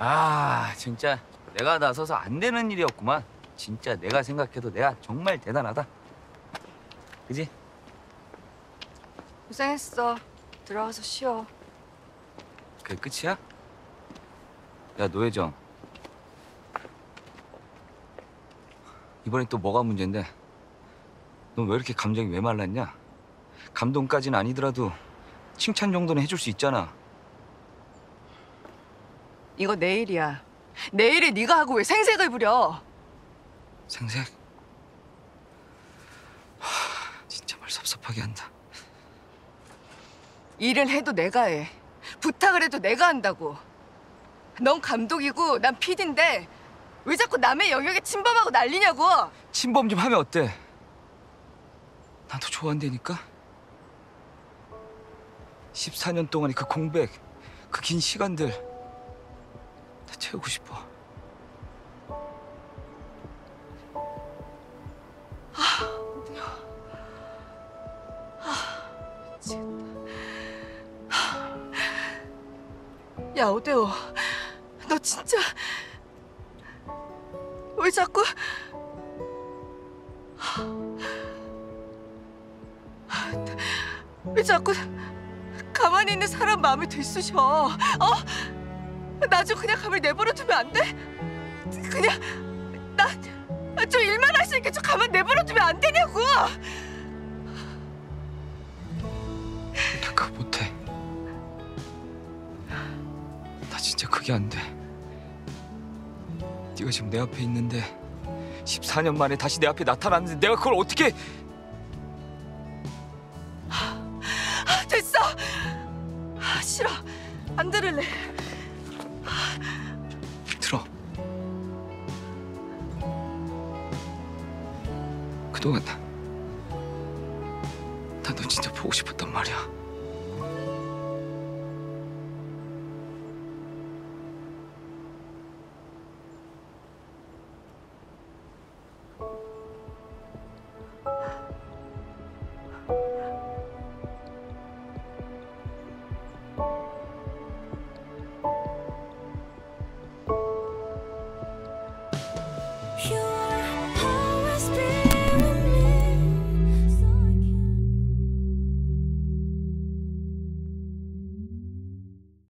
아, 진짜 내가 나서서 안 되는 일이었구만. 진짜 내가 생각해도 내가 정말 대단하다. 그지? 고생했어. 들어가서 쉬어. 그게 끝이야? 야, 노혜정. 이번엔 또 뭐가 문제인데? 넌 왜 이렇게 감정이 메말랐냐? 감동까지는 아니더라도 칭찬 정도는 해줄 수 있잖아. 이거 내일이야. 내일에 네가 하고 왜 생색을 부려? 생색? 하, 진짜 말 섭섭하게 한다. 일은 해도 내가 해. 부탁을 해도 내가 한다고. 넌 감독이고 난 PD인데 왜 자꾸 남의 영역에 침범하고 난리냐고. 침범 좀 하면 어때? 나도 좋아한다니까. 14년 동안의 그 공백, 그 긴 시간들 다 채우고 싶어. 야, 오대호, 너 진짜 왜 자꾸... 왜 자꾸 가만히 있는 사람 마음을 들쑤셔? 어? 나 좀 그냥 가만히 내버려 두면 안 돼? 그냥 나 좀 일만 할 수 있게 좀 가만히 내버려 두면 안 되냐고! 나 그거 못해. 나 진짜 그게 안 돼. 네가 지금 내 앞에 있는데 14년 만에 다시 내 앞에 나타났는데 내가 그걸 어떻게... 됐어! 싫어! 안 들을래. 들어. 그동안 나 너 진짜 보고 싶었단 말이야. You